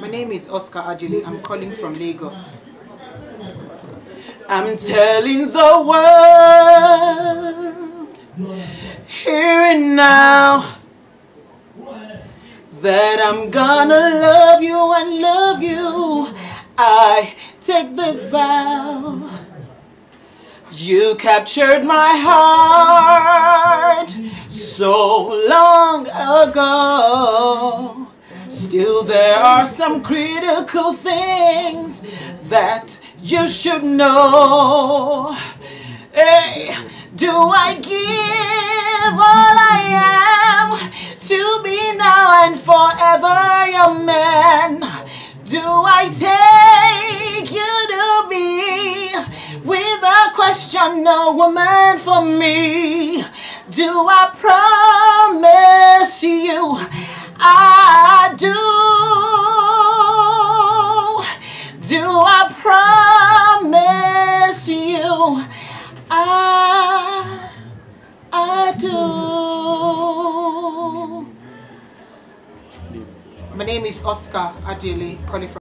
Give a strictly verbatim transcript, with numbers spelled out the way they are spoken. My name is Oscar Chihurumnanya Adiele. I'm calling from Lagos. I'm telling the world here and now that I'm gonna love you and love you. I take this vow. You captured my heart so long ago. Still there are some critical things that you should know. Hey, do I give all I am to be now and forever your man? Do I take you to be without question no woman for me? Do I promise you I do? Do I promise you I, I do? My name is Oscar Chihurumnanya Adiele, calling from